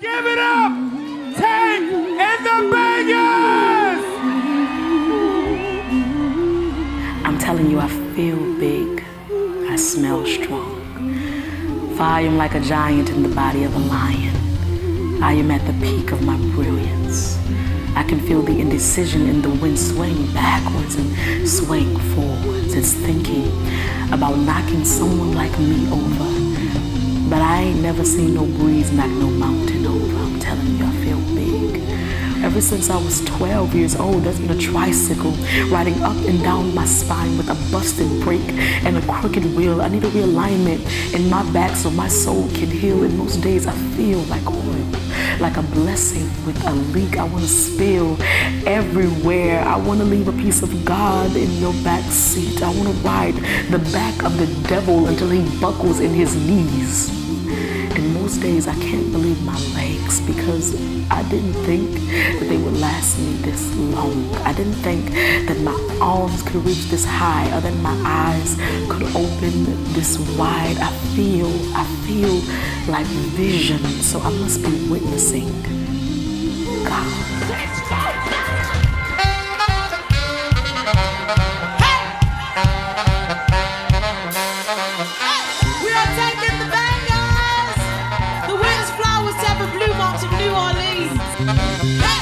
Give it up, Tank and the Bangas! I'm telling you, I feel big. I smell strong. For I am like a giant in the body of a lion. I am at the peak of my brilliance. I can feel the indecision in the wind swaying backwards and swaying forwards. It's thinking about knocking someone like me over. But I ain't never seen no breeze knock no mountain over. I'm telling you, I feel big. Ever since I was 12 years old, there's been a tricycle riding up and down my spine with a busted brake and a crooked wheel. I need a realignment in my back so my soul can heal. And most days I feel like oil, like a blessing with a leak. I want to spill everywhere. I want to leave a piece of God in your back seat. I want to ride the back of the devil until he buckles in his knees. And most days I can't believe my legs because I didn't think that they would last me this long. I didn't think that my arms could reach this high or that my eyes could open this wide. I feel like vision, so I must be witnessing God. Let's go!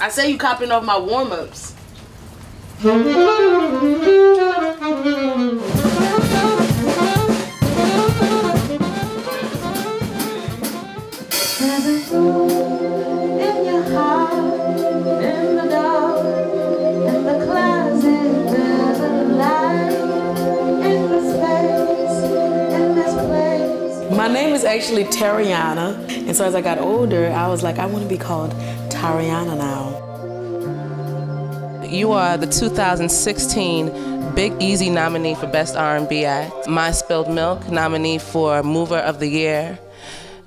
I say you copying off my warm-ups. My name is actually Tarriona, and so as I got older, I was like, I want to be called Tarriona now. You are the 2016 Big Easy nominee for Best R&B Act. My Spilled Milk nominee for Mover of the Year.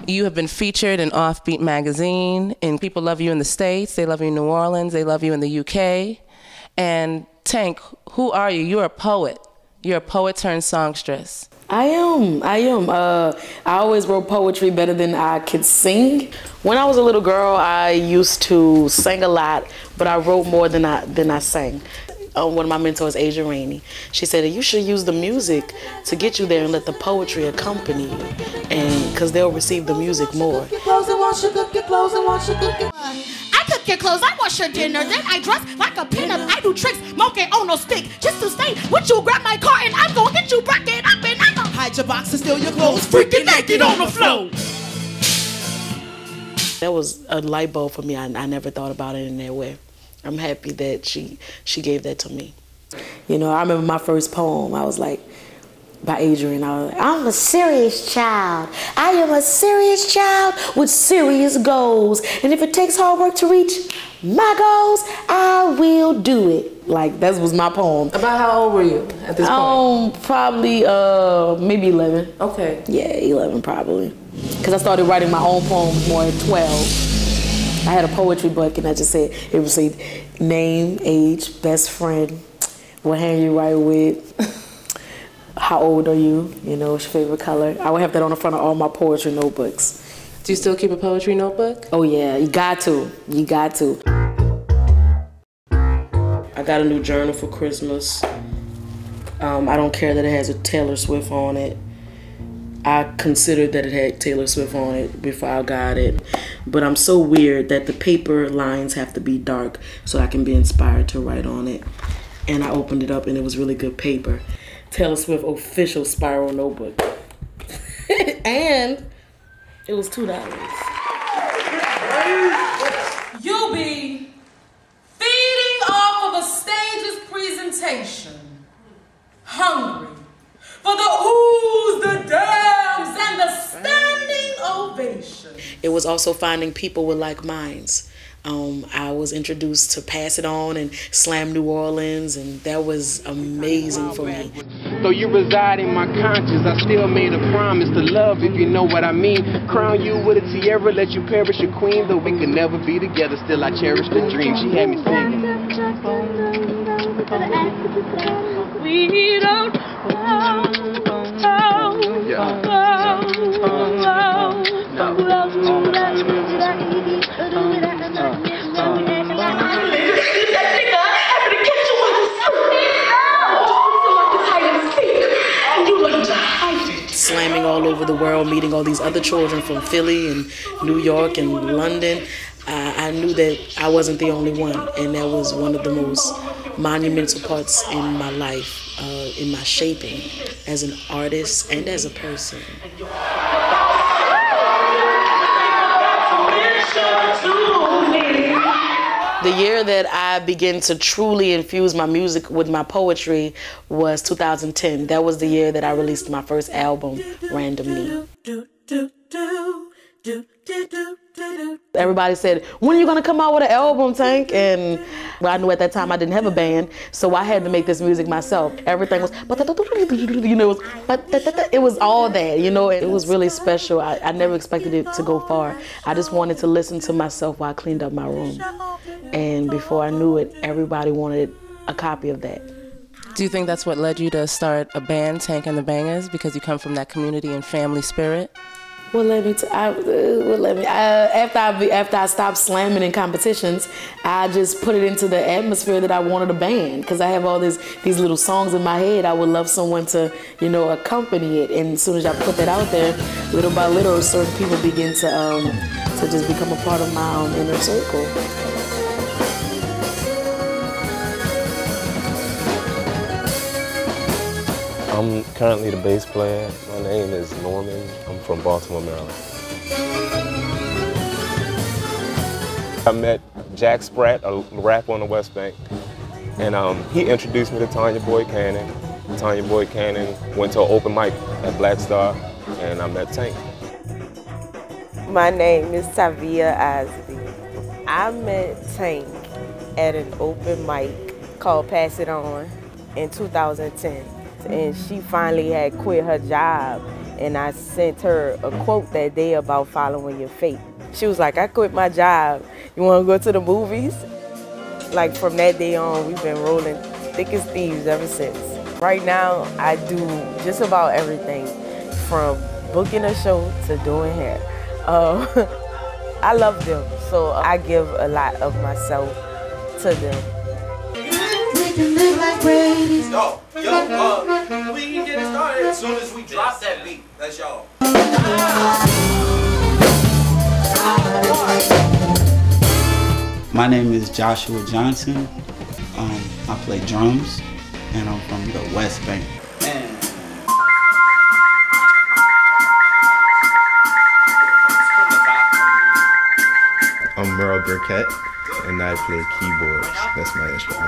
You have been featured in Offbeat magazine, and people love you in the States, they love you in New Orleans, they love you in the UK. And Tank, who are you? You're a poet. You're a poet turned songstress. I am. I always wrote poetry better than I could sing. When I was a little girl, I used to sing a lot, but I wrote more than I sang. One of my mentors, Asia Rainey, she said, you should use the music to get you there and let the poetry accompany you, and because they'll receive the music more. Cook your clothes and wash your, cook your clothes and wash your, cook your. I cook your clothes, I wash your dinner, then I dress like a pinup. I do tricks, monkey on no stick, just to stay with you. Grab my car and I'm gonna get you bracket up and I'm gonna hide your box and steal your clothes, freaking naked on the floor. That was a light bulb for me. I never thought about it in that way. I'm happy that she gave that to me. You know, I remember my first poem, I was like, by Adrian, I was like, I'm a serious child. I am a serious child with serious goals. And if it takes hard work to reach my goals, I will do it. Like, that was my poem. About how old were you at this point? Probably maybe 11. Okay. Yeah, 11 probably. Because I started writing my own poems more at 12. I had a poetry book and I just said, it would say name, age, best friend, what hand you write with, how old are you, you know, what's your favorite color. I would have that on the front of all my poetry notebooks. Do you still keep a poetry notebook? Oh yeah, you got to. You got to. I got a new journal for Christmas. I don't care that it has a Taylor Swift on it. I considered that it had Taylor Swift on it before I got it. But I'm so weird that the paper lines have to be dark so I can be inspired to write on it. And I opened it up and it was really good paper. Taylor Swift official spiral notebook. And it was $2. You'll be feeding off of a stage's presentation. Hungry for the oohs, the dams, and the standing ovation. It was also finding people with like minds. I was introduced to Pass It On and Slam New Orleans, and that was amazing for me. Though you reside in my conscience, I still made a promise to love, if you know what I mean. Crown you with a tiara, let you perish a queen. Though we could never be together, still I cherish the dream. She had me singing. We don't know. Slamming all over the world, meeting all these other children from Philly and New York and London. I knew that I wasn't the only one, and that was one of the most monumental parts in my life, in my shaping as an artist and as a person. The year that I began to truly infuse my music with my poetry was 2010. That was the year that I released my first album, Random Me. Everybody said, when are you gonna come out with an album, Tank? And I knew at that time I didn't have a band, so I had to make this music myself. Everything was, you know, it was all that, you know. It was really special. I never expected it to go far. I just wanted to listen to myself while I cleaned up my room. And before I knew it, everybody wanted a copy of that. Do you think that's what led you to start a band, Tank and the Bangas, because you come from that community and family spirit? Well, after I stopped slamming in competitions, I just put it into the atmosphere that I wanted a band, because I have all these little songs in my head. I would love someone to, you know, accompany it. And as soon as I put that out there, little by little, certain people begin to just become a part of my own inner circle. I'm currently the bass player. My name is Norman. I'm from Baltimore, Maryland. I met Jack Spratt, a rapper on the West Bank, and he introduced me to Tanya Boy Cannon. Tanya Boy Cannon went to an open mic at Black Star, and I met Tank. My name is Tavia Ozzy. I met Tank at an open mic called Pass It On in 2010. And she finally had quit her job, and I sent her a quote that day about following your faith. She was like, I quit my job. You want to go to the movies? Like, from that day on, we've been rolling thick as thieves ever since. Right now, I do just about everything, from booking a show to doing hair. I love them, so I give a lot of myself to them. Yo, we can get it started as soon as we drop that beat. That's y'all. My name is Joshua Johnson. I play drums, and I'm from the West Bank. Man. I'm Merle Burkett, and I play keyboards. That's my instrument.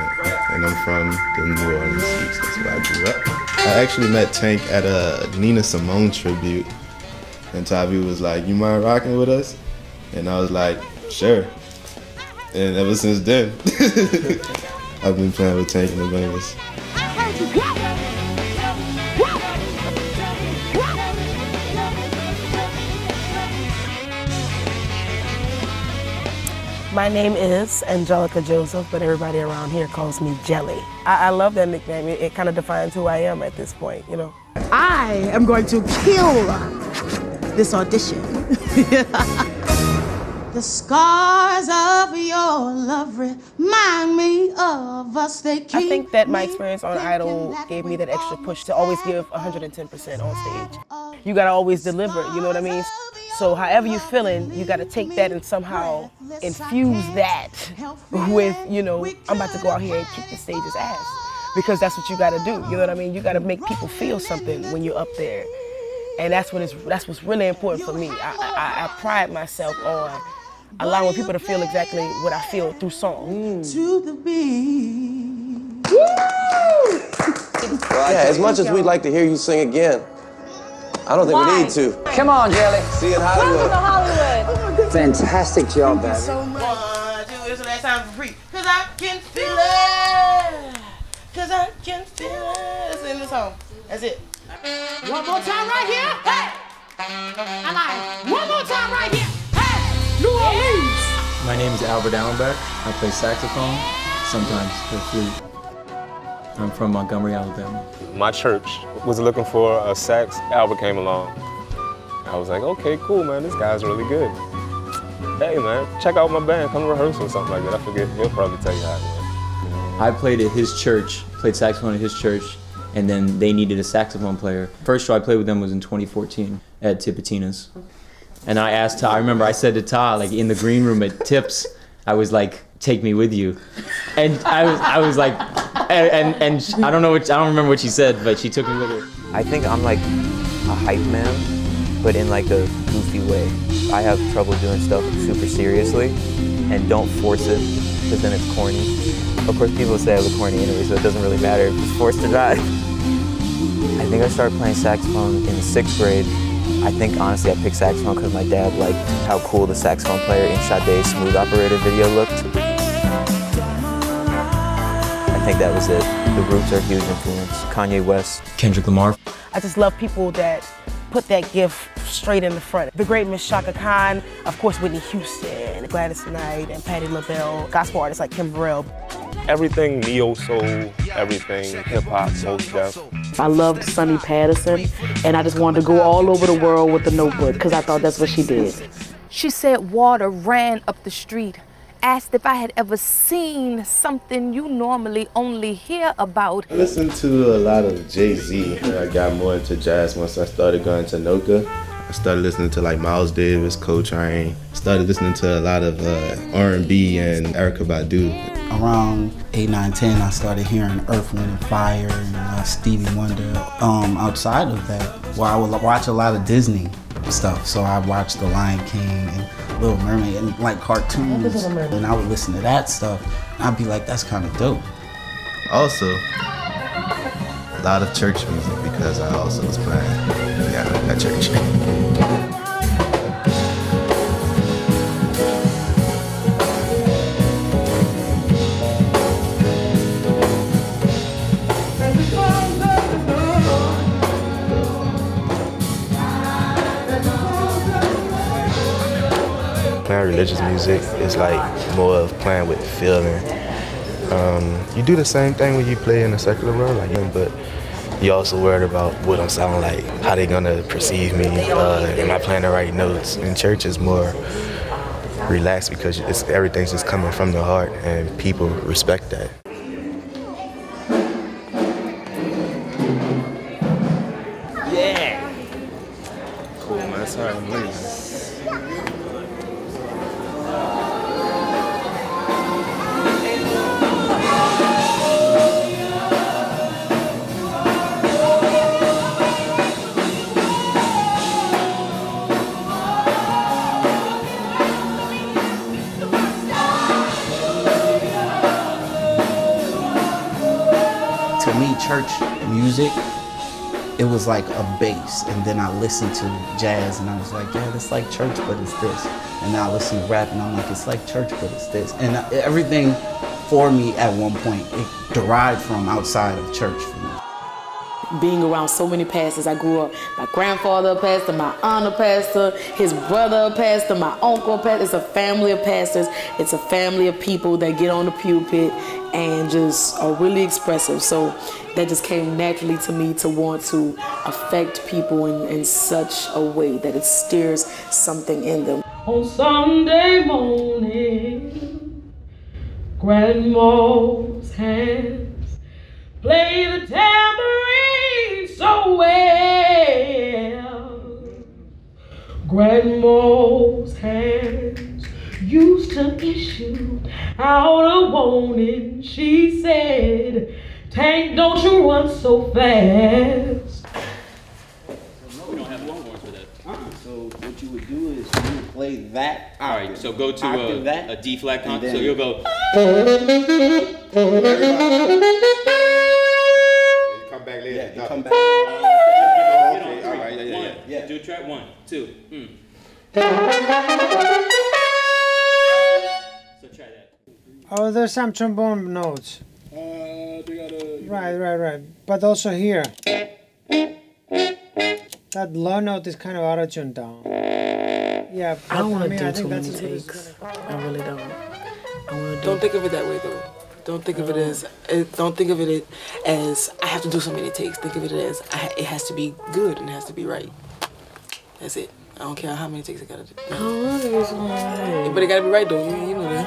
And I'm from the New Orleans. That's where I grew up. I actually met Tank at a Nina Simone tribute. And Tavia was like, you mind rocking with us? And I was like, sure. And ever since then, I've been playing with Tank and the Bangas. My name is Angelica Joseph, but everybody around here calls me Jelly. I love that nickname. It kind of defines who I am at this point, you know. I am going to kill this audition. The scars of your love remind me of of us, they keep I think that my experience on Idol gave me that extra push to always give 110% on stage. You gotta always deliver, you know what I mean? So however you're feeling, you gotta take that and somehow infuse that with, you know, I'm about to go out here and kick the stage's ass. Because that's what you gotta do, you know what I mean? You gotta make people feel something when you're up there. And that's what's really important for me. I pride myself on allowing people to feel exactly what I feel through song. To the beat. Woo! Yeah, as much as we'd like to hear you sing again, I don't think we need to. Come on, Jelly. See you in Hollywood. Welcome to Hollywood. Oh, fantastic job, baby. So much. One, two, it's the last time for free. Cause I can feel it. Cause I can feel it. That's the end of the song. That's it. One more time right here. Hey. I like it. One more time right here. New Orleans. My name is Albert Allenbeck. I play saxophone, sometimes the flute. I'm from Montgomery, Alabama. My church was looking for a sax. Albert came along. I was like, okay, cool, man. This guy's really good. Hey, man, check out my band. Come to rehearsal or something like that. I forget. He'll probably tell you how it went. I played at his church, played saxophone at his church, and then they needed a saxophone player. First show I played with them was in 2014 at Tipitina's. And I asked Ty, I remember I said to Ty, like in the green room at Tips, I was like, take me with you. And I was like, and I don't remember what she said, but she took me with her. I think I'm like a hype man, but in like a goofy way. I have trouble doing stuff super seriously and don't force it, because then it's corny. Of course, people say I look corny anyway, so it doesn't really matter if it's forced or not. I think I started playing saxophone in 6th grade. I think, honestly, I picked saxophone because my dad liked how cool the saxophone player in Sade's Smooth Operator video looked. I think that was it. The Roots are a huge influence. Kanye West. Kendrick Lamar. I just love people that put that gift straight in the front. The great Miss Chaka Khan, of course, Whitney Houston, Gladys Knight, and Patti LaBelle. Gospel artists like Kim Burrell. Everything neo-soul, everything hip-hop, most def. I loved Sonny Patterson, and I just wanted to go all over the world with The Notebook, because I thought that's what she did. She said water ran up the street, asked if I had ever seen something you normally only hear about. I listened to a lot of Jay-Z. I got more into jazz once I started going to Noka. I started listening to like Miles Davis, Coltrane. Started listening to a lot of R&B and Erykah Badu. Around 8, 9, 10, I started hearing Earth, Wind & Fire and Stevie Wonder. Outside of that, well, I would watch a lot of Disney stuff. So I watched The Lion King and Little Mermaid and like cartoons. And I would listen to that stuff. And I'd be like, that's kind of dope. Also, a lot of church music because I also was playing at church. Religious music is like more of playing with feeling. You do the same thing when you play in the secular world, like them, but you also worried about what I'm sounding like, how they're gonna perceive me, am I playing the right notes? In church, it's more relaxed because it's, everything's just coming from the heart, and people respect that. Yeah. Cool, man. That's how I'm leaving. Church music, it was like a bass, and then I listened to jazz and I was like, yeah, it's like church but it's this. And now I listen to rap and I'm like, it's like church but it's this. And everything for me at one point, it derived from outside of church for me. Being around so many pastors, I grew up, my grandfather a pastor, my aunt a pastor, his brother a pastor, my uncle a pastor. It's a family of pastors, it's a family of people that get on the pulpit and just are really expressive. So that just came naturally to me to want to affect people in such a way that it stirs something in them. On Sunday morning, Grandma's hand Grandma's hands used to issue out a warning. She said, Tank, don't you run so fast. So no, we don't have longhorns for that. So what you would do is you would play that. All right, so go to a D flat concert. So you'll go. You come back later. Yeah, you come back. Yeah. Do track 1, 2. So try that. Oh, there's some trombone notes. Right. But also here. That low note is kind of auto-tuned down. Yeah, I don't want to do too many takes. I really don't. Don't think of it that way though. Don't think of it as. Don't think of it as I have to do so many takes. Think of it as it has to be good and it has to be right. That's it. I don't care how many takes I gotta do. But it gotta be right though. You know that.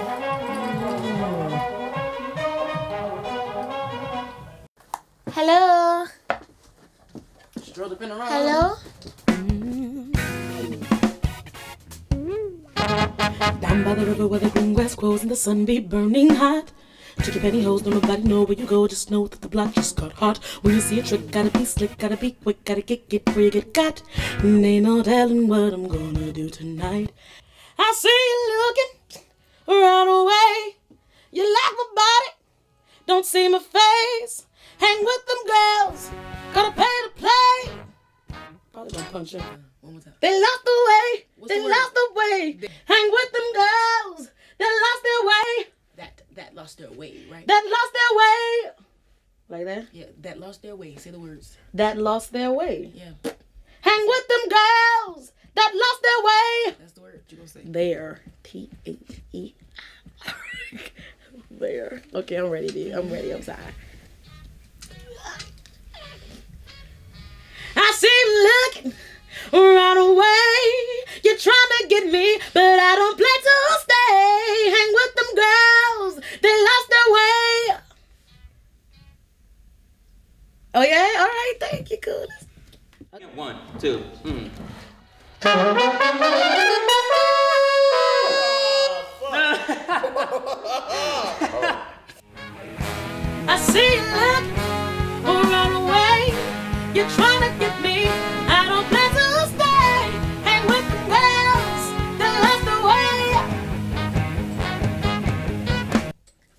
Hello. Stroll the pin around. Hello. Down by the river where the green grass grows and the sun be burning hot. Check your pantyhose, don't nobody know where you go. Just know that the block just got hot. When you see a trick, gotta be slick, gotta be quick, gotta kick it before you get got. And ain't no telling what I'm gonna do tonight. I see you looking right away. You like my body, don't see my face. Hang with them girls, gotta pay to play. Probably don't punch up. One more time. They lost the way, they lost the way. Hang with them girls, they lost their way. That lost their way, right? That lost their way. Like that? Yeah, that lost their way. Say the words. That lost their way. Yeah. Hang with them girls that lost their way. That's the word you're going to say. There. T-H-E-I-R. There. Okay, I'm ready, dude. I'm ready. I'm sorry. I see him looking right away. You're trying to get me, but I don't plan to stay. Hang with them girls. They lost their way. Oh, yeah? All right. Thank you, cool. Okay. 1, 2. I see you looking right away. You're trying to get me. I don't plan to stay. Hang with them girls. They lost their way.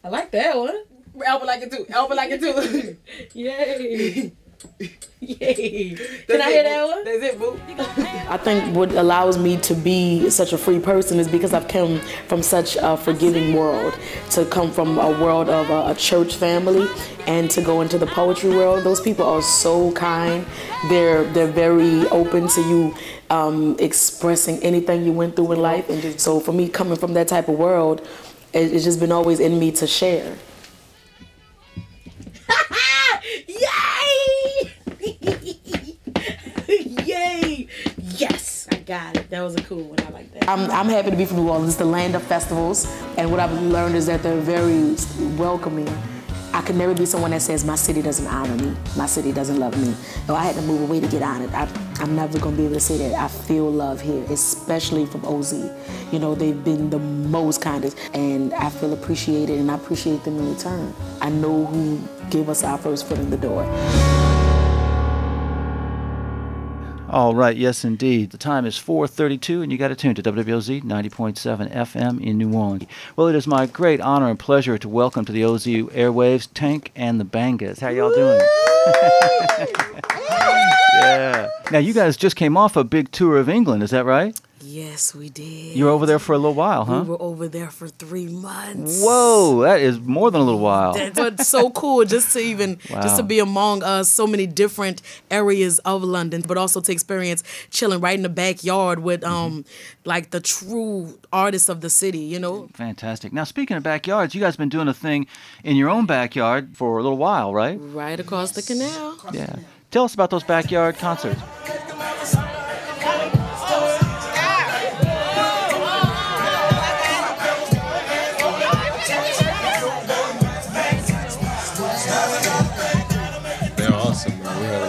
I like that one. Albert like it too. Albert like it too. Yay. Yay. Can I hear that one? That's it, boo. I think what allows me to be such a free person is because I've come from such a forgiving world. To come from a world of a church family and to go into the poetry world, those people are so kind. They're very open to you expressing anything you went through in life. And just, so for me, coming from that type of world, it's just been always in me to share. Yay! Yes, I got it. That was a cool one. I like that. I'm happy to be from New Orleans. It's the land of festivals, and what I've learned is that they're very welcoming. I could never be someone that says my city doesn't honor me, my city doesn't love me. No, I had to move away to get honored. I'm never gonna be able to say that. I feel love here, especially from OZ. You know, they've been the most kindest, and I feel appreciated, and I appreciate them in return. I know who gave us our first foot in the door. All right, yes indeed. The time is 4:32 and you got to tune to WWOZ 90.7 FM in New Orleans. Well, it is my great honor and pleasure to welcome to the OZ airwaves Tank and the Bangas. How y'all doing? Yeah. Now you guys just came off a big tour of England, is that right? Yes, we did. You were over there for a little while, huh? We were over there for 3 months. Whoa, that is more than a little while. That's so cool just to even, just to be among so many different areas of London, but also to experience chilling right in the backyard with like the true artists of the city, you know? Fantastic. Now, speaking of backyards, you guys have been doing a thing in your own backyard for a little while, right? Right across the canal. Across the canal. Tell us about those backyard concerts. They're awesome. We had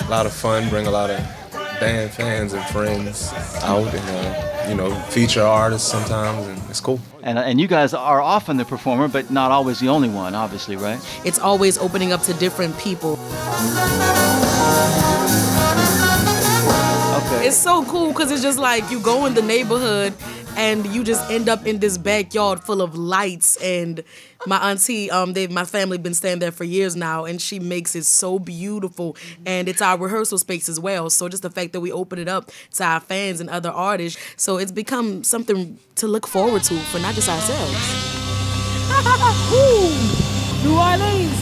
a lot of fun, bring a lot of band fans and friends out and, you know, feature artists sometimes, and it's cool. And you guys are often the performer, but not always the only one, obviously, right? It's always opening up to different people. Okay. It's so cool because it's just like you go in the neighborhood and you just end up in this backyard full of lights. And my auntie, my family been staying there for years now, and she makes it so beautiful. And it's our rehearsal space as well. So just the fact that we open it up to our fans and other artists. So it's become something to look forward to for not just ourselves. New Orleans,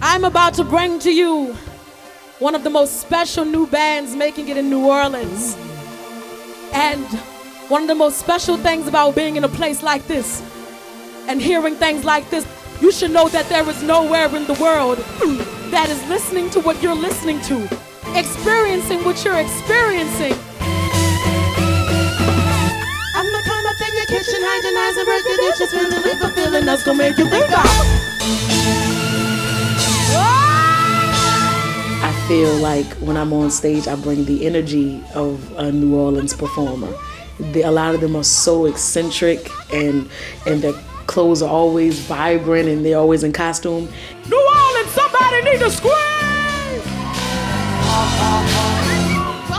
I'm about to bring to you one of the most special new bands making it in New Orleans. And one of the most special things about being in a place like this and hearing things like this, you should know that there is nowhere in the world that is listening to what you're listening to, experiencing what you're experiencing. I'm the kind of thing your kitchen hygiene eyes and break your dishes, really fulfilling us, gonna make you think of. I feel like when I'm on stage, I bring the energy of a New Orleans performer. A lot of them are so eccentric, and their clothes are always vibrant, and they're always in costume. New Orleans, somebody need to scream!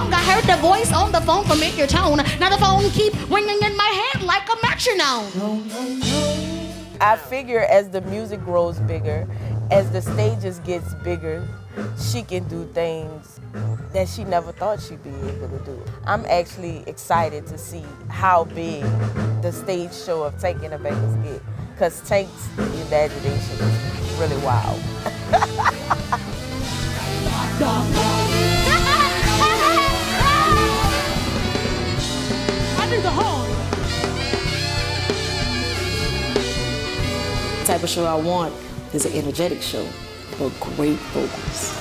I heard the voice on the phone from your tone. Now the phone keep ringing in my head like a metronome. I figure as the music grows bigger, as the stages gets bigger, she can do things that she never thought she'd be able to do. I'm actually excited to see how big the stage show of Tank and the Bangas get, because Tank's imagination is really wild. I need the horn. The type of show I want is an energetic show, but great vocals.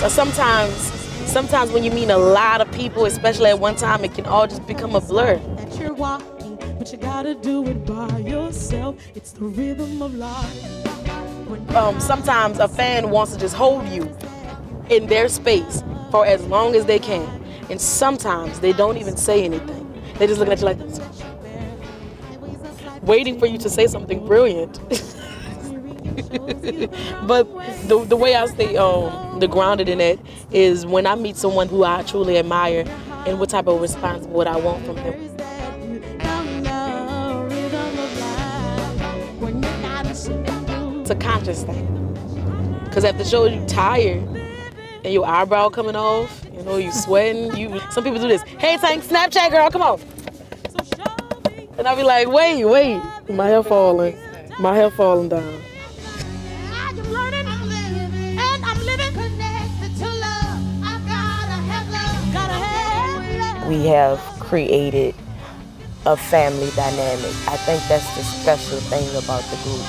So sometimes when you meet a lot of people, especially at one time, it can all just become a blur. You're walking, but you gotta do it by yourself. It's the rhythm of life. Sometimes a fan wants to just hold you in their space for as long as they can, and sometimes they don't even say anything. They just look at you like this, waiting for you to say something brilliant. But the way I stay grounded in it is when I meet someone who I truly admire and what type of response would I want from them. It's a conscious thing, because at the show you're tired and your eyebrow coming off, you know, you sweating. Some people do this, hey Tank, Snapchat girl, come on. And I'll be like, wait, my hair falling down. We have created a family dynamic. I think that's the special thing about the group,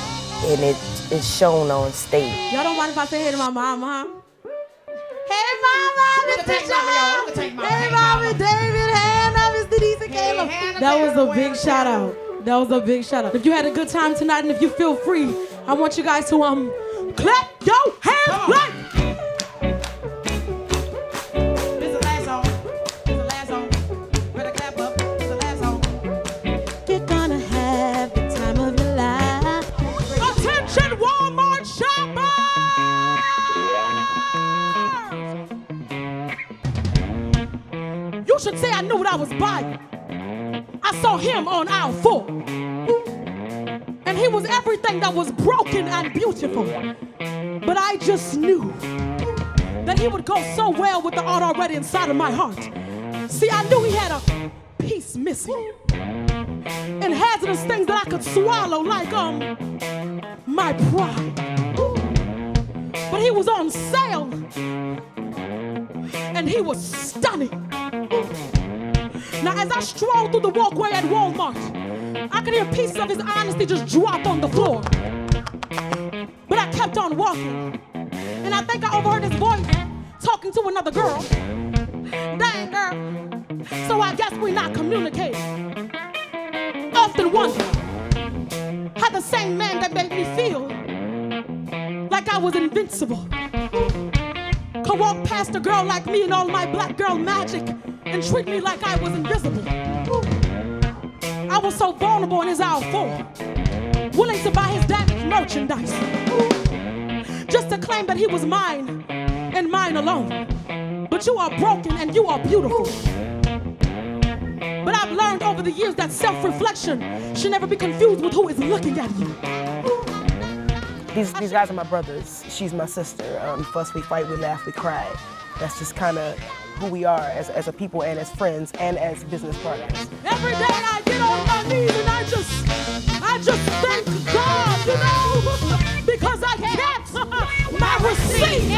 and it is shown on stage. Y'all don't mind if I say hey to my mom, huh? Hey, mama, Mr. John. Hey, mama, David, Hannah, Miss Denise, and Caleb. That was a big shout out. That was a big shout out. If you had a good time tonight, and if you feel free, I want you guys to clap your hands like. Should say I knew what I was buying. I saw him on aisle 4, and he was everything that was broken and beautiful. But I just knew that he would go so well with the art already inside of my heart. See, I knew he had a piece missing, and hazardous things that I could swallow, like my pride. But he was on sale, and he was stunning. Now, as I strolled through the walkway at Walmart, I could hear pieces of his honesty just drop on the floor. But I kept on walking, and I think I overheard his voice talking to another girl. Dang, girl. So I guess we're not communicating. Often wonder how the same man that made me feel like I was invincible could walk past a girl like me and all my black girl magic and treat me like I was invisible. Ooh. I was so vulnerable in his aisle four, willing to buy his damaged merchandise, ooh, just to claim that he was mine and mine alone. But you are broken and you are beautiful. Ooh. But I've learned over the years that self-reflection should never be confused with who is looking at you. Ooh. These guys are my brothers. She's my sister. Fuss, we fight, we laugh, we cry. That's just kind of who we are as a people and as friends and as business partners. Every day I get on my knees and I just thank God, you know, because I kept my receipt.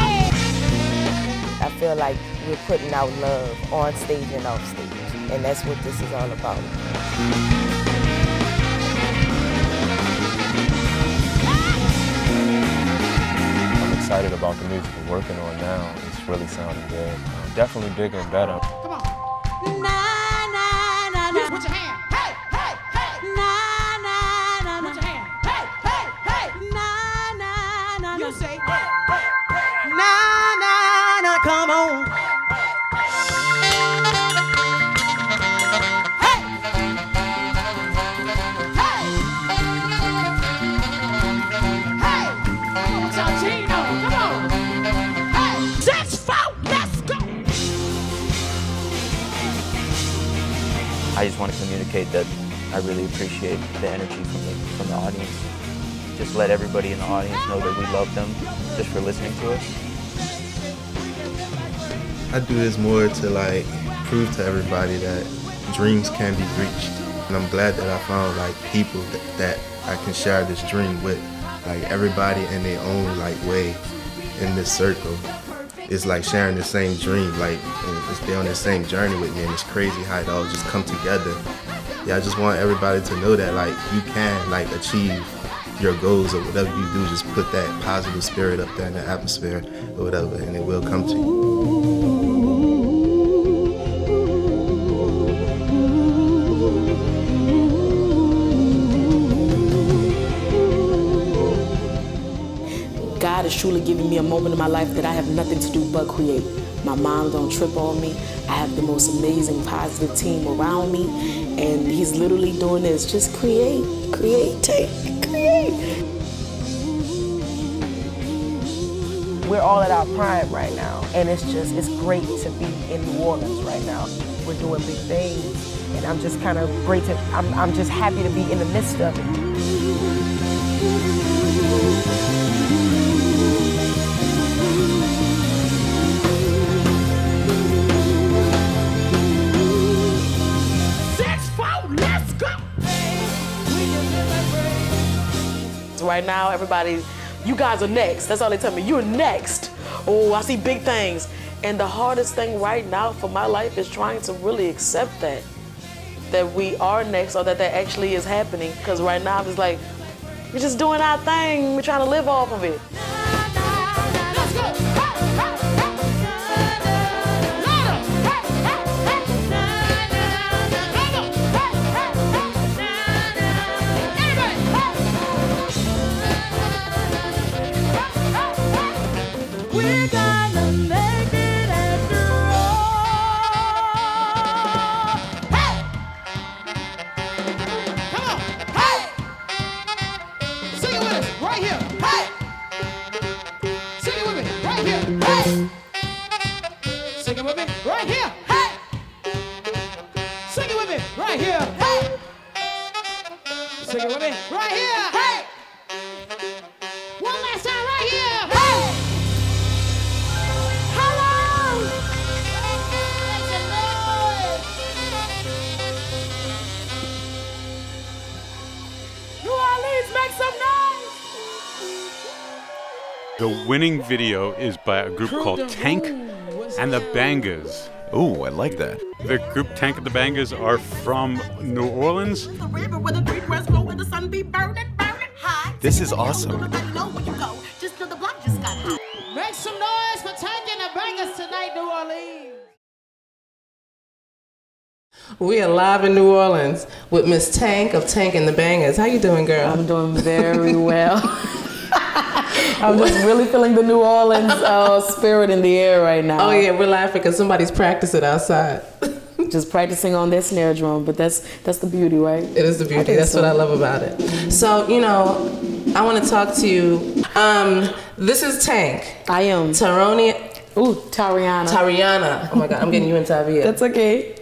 I feel like we're putting out love on stage and off stage, and that's what this is all about. Excited about the music we're working on now. It's really sounding good. Definitely bigger and better. Come on. Na na na na. Put your hand. Hey hey hey. Na na na na. Put your hand. Hey hey hey. Na na na na. You say. Hey hey hey. Na na na. Come on. I just want to communicate that I really appreciate the energy from the audience. Just let everybody in the audience know that we love them just for listening to us. I do this more to like prove to everybody that dreams can be reached, and I'm glad that I found like people that I can share this dream with. Like everybody in their own like way in this circle. It's like sharing the same dream, like they're on the same journey with me, and it's crazy how it all just come together. Yeah, I just want everybody to know that like you can like achieve your goals or whatever you do, just put that positive spirit up there in the atmosphere or whatever, and it will come to you. God is truly giving me a moment in my life that I have nothing to do but create. My mom don't trip on me. I have the most amazing, positive team around me. And he's literally doing this. Just create, create, take, create. We're all at our prime right now. And it's just, it's great to be in New Orleans right now. We're doing big things. And I'm just kind of great to, I'm just happy to be in the midst of it. Right now, everybody, you guys are next. That's all they tell me. You're next. Oh, I see big things. And the hardest thing right now for my life is trying to really accept that we are next, or that actually is happening. Because right now, it's like, we're just doing our thing. We're trying to live off of it. The winning video is by a group called Tank and the Bangas. Ooh, I like that. The group Tank and the Bangas are from New Orleans. This is awesome. Make some noise for Tank and the Bangas tonight, New Orleans. We are live in New Orleans with Miss Tank of Tank and the Bangas. How you doing, girl? I'm doing very well. I'm just really feeling the New Orleans spirit in the air right now. Oh yeah, we're laughing because somebody's practicing outside. Just practicing on that snare drum, but that's the beauty, right? It is the beauty. That's what I love about it. So, you know, I want to talk to you. This is Tank. I am. Tarriona. Ooh, Tarriona. Tarriona. Oh my God, I'm getting you in Tavia. That's okay.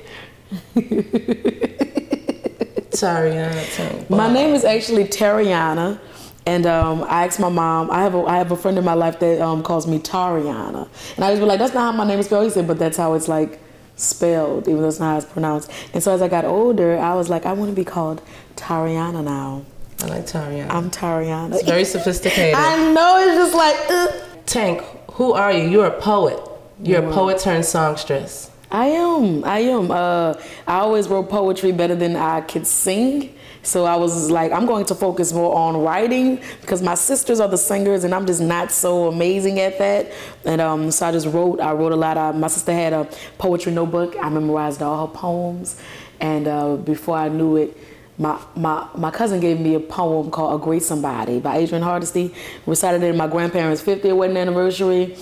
Tarriona Tank. My name is actually Tarriona, and I asked my mom. I have a friend in my life that calls me Tarriona, and I just be like, that's not how my name is spelled. He said, but that's how it's like spelled, even though it's not how it's pronounced. And so as I got older, I was like, I want to be called Tarriona now. I like Tarriona. I'm Tarriona. It's very sophisticated. I know. It's just like Tank. Who are you? You're a poet. You're a poet turned songstress. I am. I always wrote poetry better than I could sing. So I was like, I'm going to focus more on writing because my sisters are the singers and I'm just not so amazing at that. And so I wrote a lot. My sister had a poetry notebook. I memorized all her poems. And before I knew it, my cousin gave me a poem called A Great Somebody by Adrian Hardesty. Recited it at my grandparents' 50th wedding anniversary.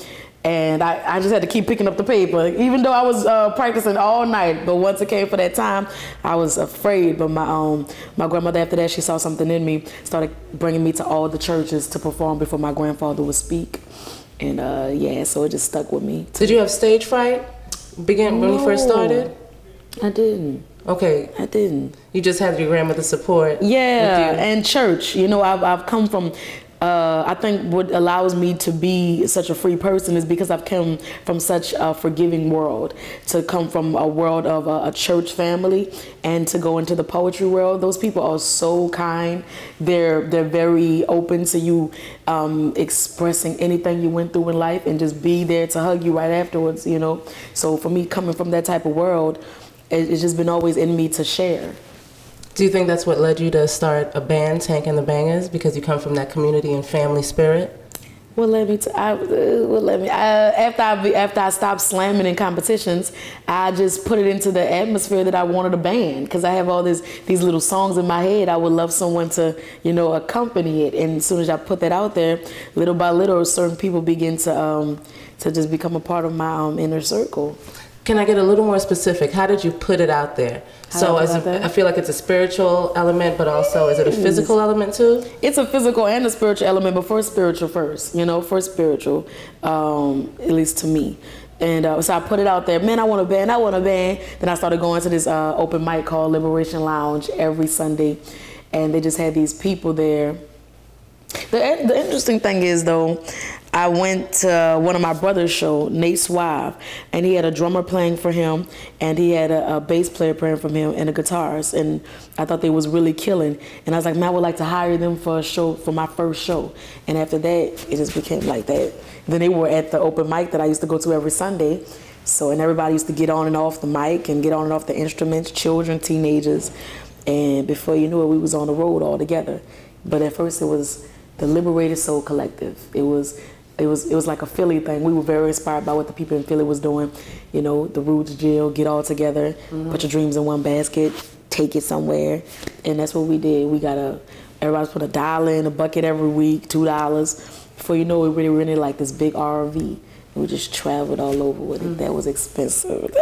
And I just had to keep picking up the paper, even though I was practicing all night. But once it came for that time, I was afraid. But my grandmother, after that, she saw something in me, started bringing me to all the churches to perform before my grandfather would speak. And yeah, so it just stuck with me. Did you have stage fright when you first started? I didn't. Okay. I didn't. You just had your grandmother's support. Yeah, and church. You know, I've come from, I think what allows me to be such a free person is because I've come from such a forgiving world. To come from a world of a church family and to go into the poetry world, those people are so kind. They're very open to you expressing anything you went through in life and just be there to hug you right afterwards, you know. So for me, coming from that type of world, it's just been always in me to share. Do you think that's what led you to start a band, Tank and the Bangas, because you come from that community and family spirit? Well, after I stopped slamming in competitions, I just put it into the atmosphere that I wanted a band, because I have all these little songs in my head. I would love someone to, you know, accompany it. And as soon as I put that out there, little by little, certain people begin to just become a part of my inner circle. Can I get a little more specific? How did you put it out there? So I feel like it's a spiritual element, but also is it a physical element too? It's a physical and a spiritual element, but first spiritual first, you know, first spiritual, at least to me. And so I put it out there, man, I want a band. Then I started going to this open mic called Liberation Lounge every Sunday. And they just had these people there. The interesting thing is though, I went to one of my brother's show, Nate Suave, and he had a drummer playing for him, and he had a bass player playing for him, and a guitarist, and I thought they was really killing. And I was like, man, I would like to hire them for a show, for my first show. And after that, it just became like that. Then they were at the open mic that I used to go to every Sunday. So, and everybody used to get on and off the mic and get on and off the instruments, children, teenagers. And before you knew it, we was on the road all together. But at first it was the Liberated Soul Collective. It was like a Philly thing. We were very inspired by what the people in Philly was doing. You know, The Roots, Jill, get all together, put your dreams in one basket, take it somewhere. And that's what we did. We got everybody's put $1 in a bucket every week, $2. Before you know it, we rented like this big RV. And we just traveled all over with it. That was expensive.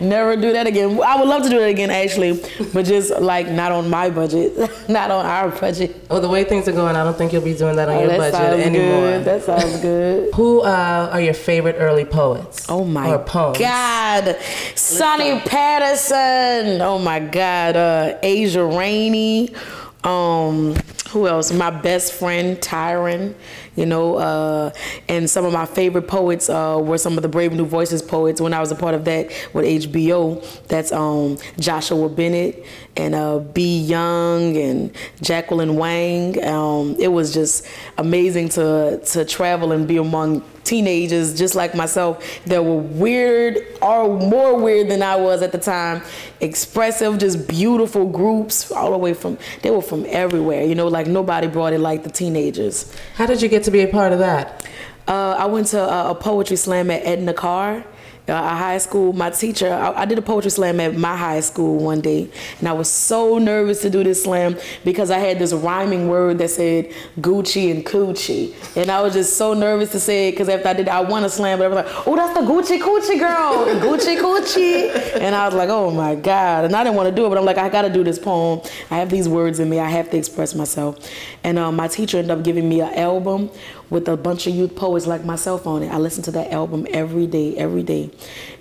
Never do that again. I would love to do that again, actually, but just like not on my budget, not on our budget. Well, the way things are going, I don't think you'll be doing that on your budget anymore. Good. That sounds good. Who are your favorite early poets? Oh my God, Sonny Patterson. Oh my God, Asia Rainey. Who else? My best friend, Tyron, you know, and some of my favorite poets were some of the Brave New Voices poets when I was a part of that with HBO. That's Joshua Bennett and B. Young and Jacqueline Wang. It was just amazing to travel and be among teenagers just like myself that were weird or more weird than I was at the time. Expressive, just beautiful groups all the way from, they were from everywhere, you know, like nobody brought it like the teenagers. How did you get to be a part of that? I went to a poetry slam at Edna Carr. Our high school, my teacher, I did a poetry slam at my high school one day, and I was so nervous to do this slam because I had this rhyming word that said Gucci and coochie, and I was just so nervous to say it because after I did, I won a slam, but I was like, oh, that's the Gucci coochie girl, Gucci coochie, and I was like, oh my God, and I didn't want to do it, but I'm like, I got to do this poem. I have these words in me. I have to express myself, and my teacher ended up giving me an album with a bunch of youth poets like myself on it. I listened to that album every day.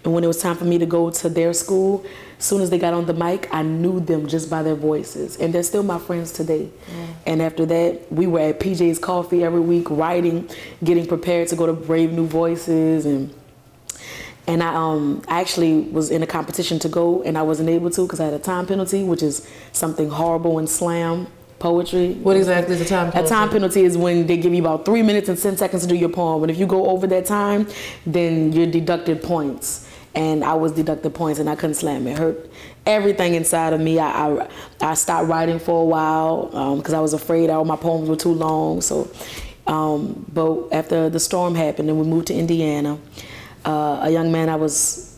And when it was time for me to go to their school, as soon as they got on the mic, I knew them just by their voices. And they're still my friends today. Yeah. And after that, we were at PJ's Coffee every week, writing, getting prepared to go to Brave New Voices. And I actually was in a competition to go, and I wasn't able to because I had a time penalty, which is something horrible in slam poetry. What exactly is a time penalty? A time penalty is when they give you about 3 minutes and 10 seconds to do your poem, and if you go over that time, then you're deducted points. And I was deducted points, and I couldn't slam. It hurt everything inside of me. I stopped writing for a while because I was afraid all my poems were too long. So, but after the storm happened, and we moved to Indiana, a young man I was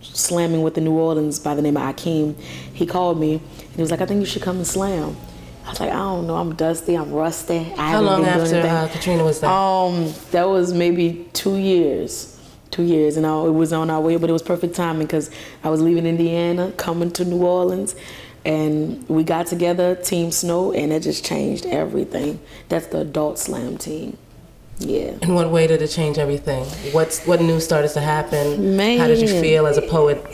slamming with in New Orleans by the name of Akeem, he called me and he was like, "I think you should come and slam." I was like, I don't know, I'm dusty, I'm rusty. How long after Katrina was there? That was maybe 2 years. 2 years, and it was on our way, but it was perfect timing because I was leaving Indiana, coming to New Orleans, and we got together, Team Snow, and it just changed everything. That's the adult slam team. Yeah. In what way did it change everything? What new started to happen? Man, how did you feel as a poet?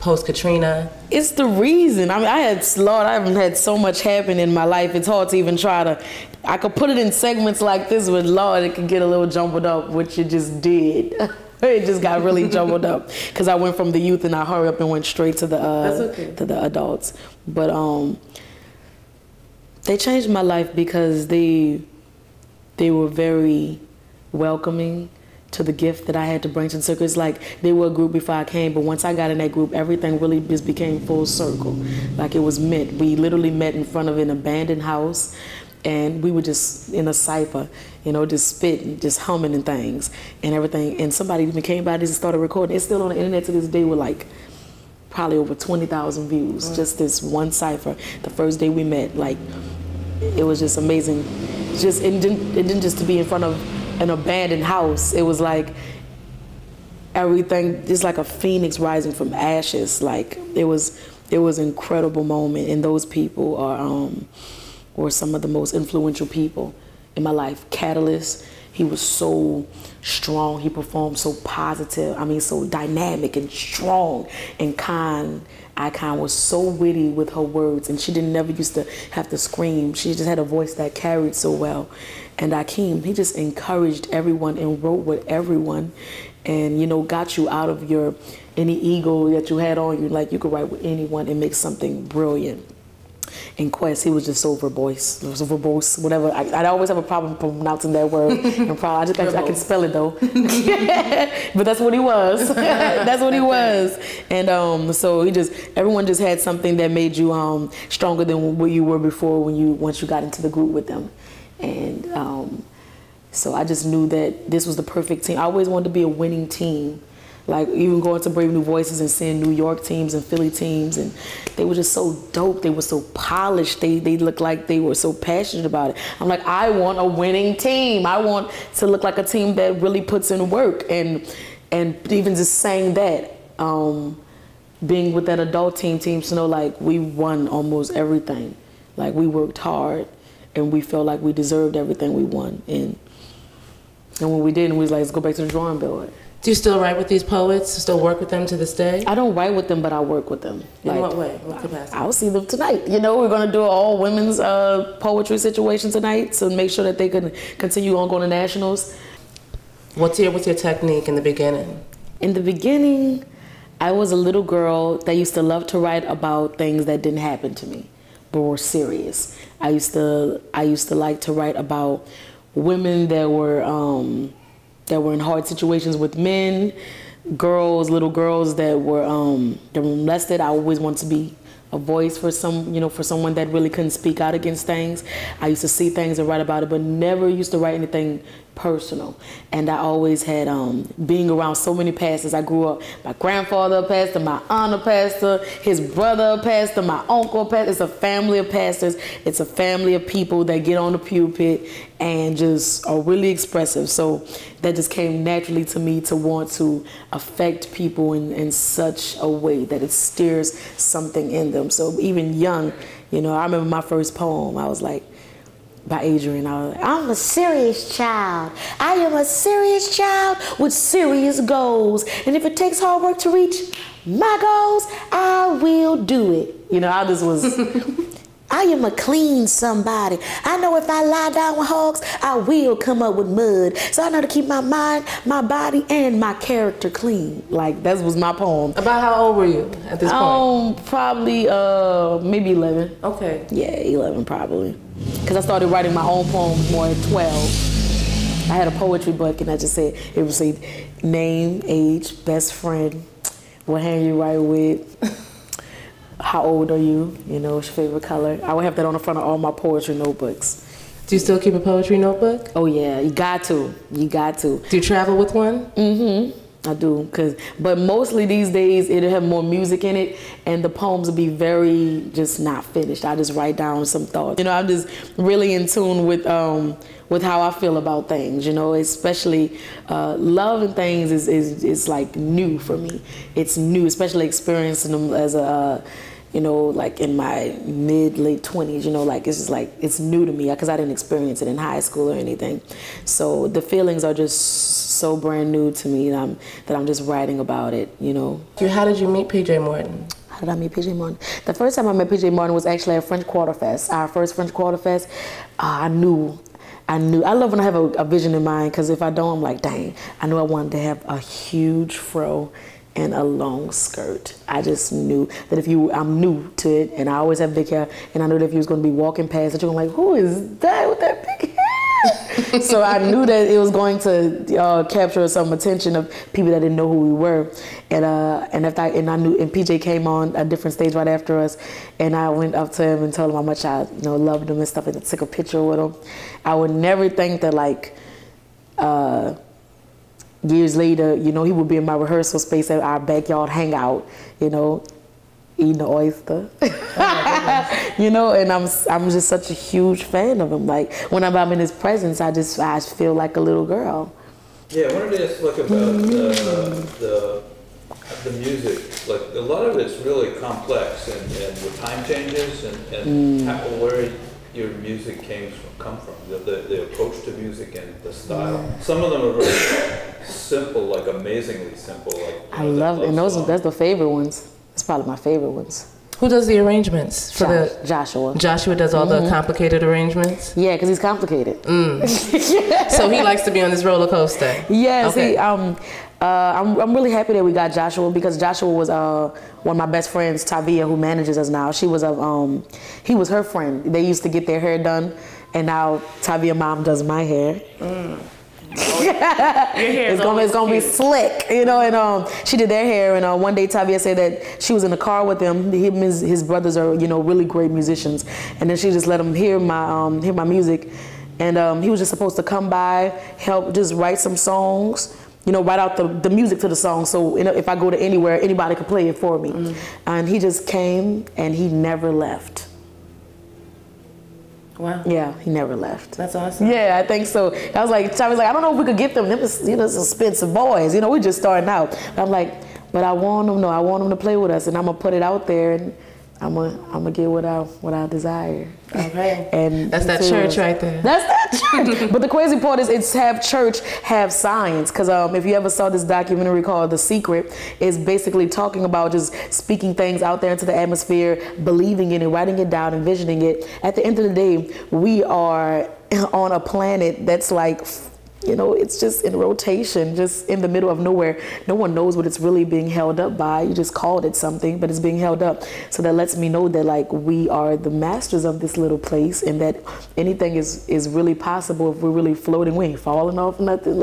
Post Katrina? It's the reason. I mean, I haven't had so much happen in my life. It's hard to even try to, I could put it in segments like this with Lord, it could get a little jumbled up, which it just did. It just got really jumbled up. Cause I went from the youth and I hurried up and went straight to the, to the adults. But they changed my life because they were very welcoming to the gift that I had to bring to the circle. It's like they were a group before I came, but once I got in that group, everything really just became full circle. Like it was meant. We literally met in front of an abandoned house, and we were just in a cipher, you know, just spitting, just humming and things and everything. And somebody even came by this and started recording. It's still on the internet to this day with like probably over 20,000 views, right. Just this one cipher. The first day we met, like it was just amazing. Just it didn't just to be in front of an abandoned house. It was like everything, just like a phoenix rising from ashes. Like it was an incredible moment, and those people are were some of the most influential people in my life. Catalyst, he was so strong. He performed so positive. I mean, so dynamic and strong. And Khan, Icon, was so witty with her words, and she didn't never used to have to scream. She just had a voice that carried so well. And Akeem, he just encouraged everyone and wrote with everyone, and you know, got you out of your any ego that you had on you. Like you could write with anyone and make something brilliant. And Quest, he was just so verbose, whatever. I always have a problem pronouncing that word. And probably, I can spell it though. But that's what he was. That's what he was. And so everyone just had something that made you stronger than what you were before once you got into the group with them. And so I just knew that this was the perfect team. I always wanted to be a winning team. Like even going to Brave New Voices and seeing New York teams and Philly teams, and they were just so dope. They were so polished. They looked like they were so passionate about it. I'm like, I want a winning team. I want to look like a team that really puts in work. And even just saying that, being with that adult team Snow, like we won almost everything. Like we worked hard, and we felt like we deserved everything we won. And when we didn't, we was like, let's go back to the drawing board. Do you still write with these poets? Still work with them to this day? I don't write with them, but I work with them. In like, what way? What capacity? I'll see them tonight. You know, we're going to do an all-women's poetry situation tonight to make sure that they can continue on going to nationals. What's your technique in the beginning? In the beginning, I was a little girl that used to love to write about things that didn't happen to me, but were serious. I used to like to write about women that were in hard situations with men, girls, little girls that were molested. I always wanted to be a voice for someone that really couldn't speak out against things. I used to see things and write about it, but never used to write anything personal. And I always had being around so many pastors. I grew up, my grandfather a pastor, my aunt a pastor, his brother a pastor, my uncle a pastor. It's a family of pastors. It's a family of people that get on the pulpit and just are really expressive. So that just came naturally to me to want to affect people in such a way that it stirs something in them. So even young, you know, I remember my first poem, I was like, by Adrian, I was like, I'm a serious child. I am a serious child with serious goals. And if it takes hard work to reach my goals, I will do it. You know, I just was, I am a clean somebody. I know if I lie down with hogs, I will come up with mud. So I know to keep my mind, my body, and my character clean. Like, that was my poem. About how old were you at this point? Probably maybe 11. Okay. Yeah, 11 probably. Because I started writing my own poems more at 12. I had a poetry book, and I just said, it would say name, age, best friend, what hand you write with. How old are you? You know, what's your favorite color? I would have that on the front of all my poetry notebooks. Do you still keep a poetry notebook? Oh yeah, you got to. You got to. Do you travel with one? Mm-hmm. I do, but mostly these days it'll have more music in it, and the poems will be very just not finished. I just write down some thoughts. You know, I'm just really in tune with how I feel about things. You know, especially love and things is like new for me. It's new, especially experiencing them as a you know, like in my mid-late 20s. You know, like it's just like it's new to me because I didn't experience it in high school or anything. So the feelings are just so brand new to me that I'm just writing about it, you know. How did you meet PJ Morton? How did I meet PJ Morton? The first time I met PJ Morton was actually at French Quarterfest, our first French Quarterfest. I knew. I love when I have a vision in mind, because if I don't, I'm like, dang. I knew I wanted to have a huge fro and a long skirt. I just knew that I'm new to it, and I always have big hair, and I knew that if you was going to be walking past that, you're going to be like, who is that with that big hair? So I knew that it was going to capture some attention of people that didn't know who we were, and PJ came on a different stage right after us, and I went up to him and told him how much I loved him and stuff, and I took a picture with him. I would never think that years later, he would be in my rehearsal space at our backyard hangout, eating an oyster. And I'm just such a huge fan of him. Like, when I'm in his presence, I feel like a little girl. Yeah, I wanted to ask about the music. Like, a lot of it's really complex, and with time changes, and where your music come from, the approach to music and the style. Yeah. Some of them are really simple, like amazingly simple. Like, I love it, and that's the favorite ones. It's probably my favorite ones. Who does the arrangements for the Joshua? Joshua does all the complicated arrangements. Yeah, because he's complicated. Mm. So he likes to be on this roller coaster. Yes, okay. I'm really happy that we got Joshua, because Joshua was one of my best friends, Tavia, who manages us now. She was he was her friend. They used to get their hair done, and now Tavia's mom does my hair. Mm. It's gonna be slick, and she did their hair, and one day Tavia said that she was in the car with him. His brothers are really great musicians, and then she just let him hear my music, and he was just supposed to come by, help just write some songs, write out the music to the song, so if I go to anywhere, anybody could play it for me. And he just came, and he never left. Wow. Yeah, he never left. That's awesome. Yeah, I think so. I was like, I don't know if we could get them. Them expensive boys. We just starting out. And I'm like, but I want them to play with us, and I'm gonna put it out there, and I'm gonna get what I desire. Okay. And that's that church right there. That's that church. But the crazy part is, it's half church, half science. Because if you ever saw this documentary called The Secret, it's basically talking about just speaking things out there into the atmosphere, believing in it, writing it down, envisioning it. At the end of the day, we are on a planet that's like, it's just in rotation, just in the middle of nowhere. No one knows what it's really being held up by. You just called it something, but it's being held up. So that lets me know that we are the masters of this little place, and that anything is really possible if we're really floating. We ain't falling off nothing.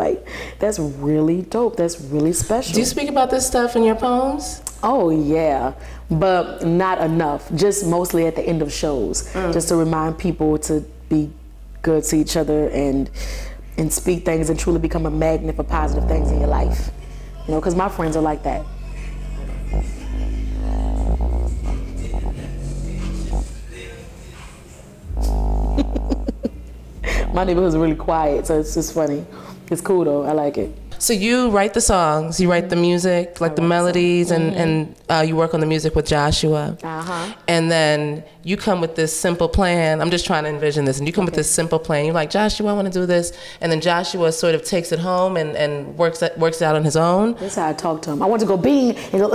That's really dope. That's really special. Do you speak about this stuff in your poems? Oh yeah, but not enough. Just mostly at the end of shows, just to remind people to be good to each other and and speak things and truly become a magnet for positive things in your life. You know, because my friends are like that. My neighborhood's really quiet, so it's just funny. It's cool though, I like it. So you write the songs, you write the music, like the melodies, and you work on the music with Joshua. And then you come with this simple plan. I'm just trying to envision this. And you come with this simple plan. You're like, Joshua, I want to do this. And then Joshua sort of takes it home and works it out on his own. That's how I talk to him. I want to go B and go,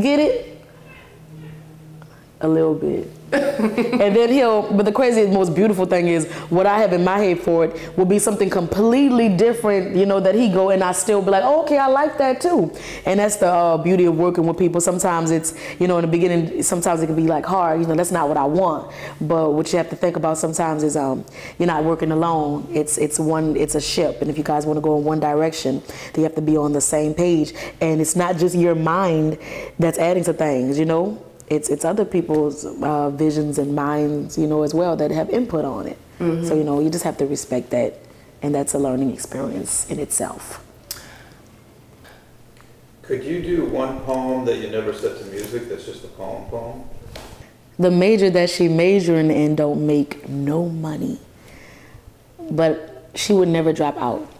get it? A little bit. And then but the craziest, most beautiful thing is what I have in my head for it will be something completely different, you know, that he go and I still be like, oh, okay, I like that too. And that's the beauty of working with people. Sometimes it's, you know, in the beginning, sometimes it can be like hard, you know, that's not what I want. But what you have to think about sometimes is you're not working alone. It's a ship. And if you guys want to go in one direction, then you have to be on the same page. And it's not just your mind that's adding to things, you know. It's other people's visions and minds, you know, as well that have input on it. So, you know, you just have to respect that. And that's a learning experience in itself. Could you do one poem that you never set to music that's just a poem? The major that she majoring in don't make no money. But she would never drop out.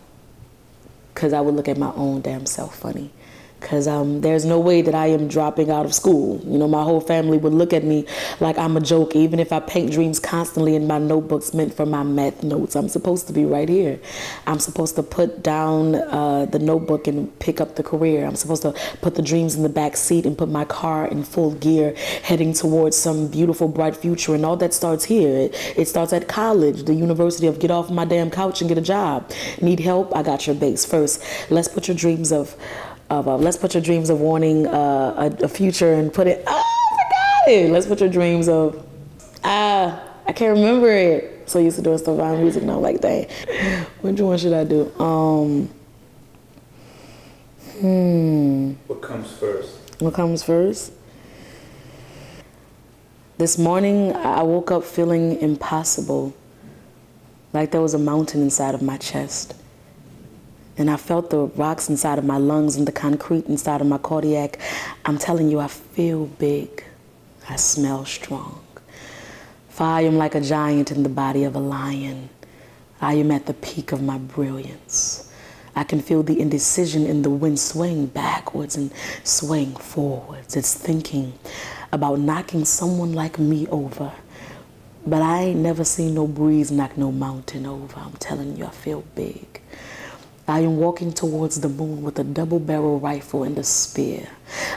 Because I would look at my own damn self funny. Because there's no way that I am dropping out of school. You know, my whole family would look at me like I'm a joke, even if I paint dreams constantly in my notebooks meant for my math notes. I'm supposed to be right here. I'm supposed to put down the notebook and pick up the career. I'm supposed to put the dreams in the back seat and put my car in full gear, heading towards some beautiful, bright future. And all that starts here. It starts at college, the university of get off my damn couch and get a job. Need help? I got your base. First, let's put your dreams of... let's put your dreams of wanting a future and put it, oh, I forgot it. Let's put your dreams of, I can't remember it. So I used to doing stuff around music and I'm like, dang, which one should I do? What comes first? What comes first? This morning I woke up feeling impossible. Like there was a mountain inside of my chest. And I felt the rocks inside of my lungs and the concrete inside of my cardiac. I'm telling you, I feel big. I smell strong. For I am like a giant in the body of a lion. I am at the peak of my brilliance. I can feel the indecision in the wind swaying backwards and swaying forwards. It's thinking about knocking someone like me over. But I ain't never seen no breeze knock no mountain over. I'm telling you, I feel big. I am walking towards the moon with a double-barrel rifle and a spear.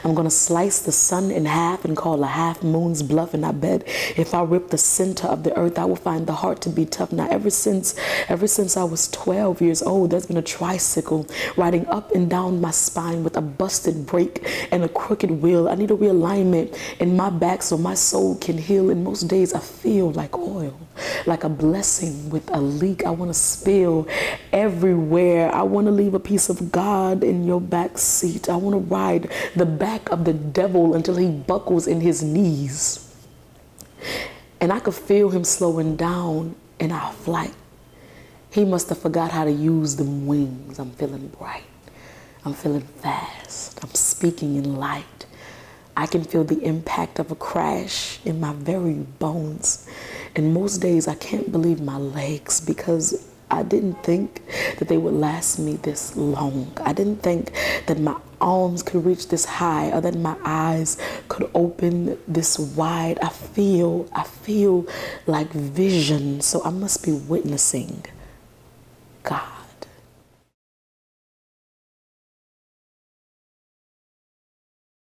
I'm gonna slice the sun in half and call a half moon's bluff, and I bet if I rip the center of the earth, I will find the heart to be tough. Now, ever since I was 12 years old, there's been a tricycle riding up and down my spine with a busted brake and a crooked wheel. I need a realignment in my back so my soul can heal, and most days I feel like oil, like a blessing with a leak. I wanna spill everywhere. I wanna leave a piece of God in your back seat. I wanna ride the back of the devil until he buckles in his knees. And I could feel him slowing down in our flight. He must have forgot how to use them wings. I'm feeling bright. I'm feeling fast. I'm speaking in light. I can feel the impact of a crash in my very bones. And most days I can't believe my legs because I didn't think that they would last me this long. I didn't think that my arms could reach this high or that my eyes could open this wide. I feel like vision, so I must be witnessing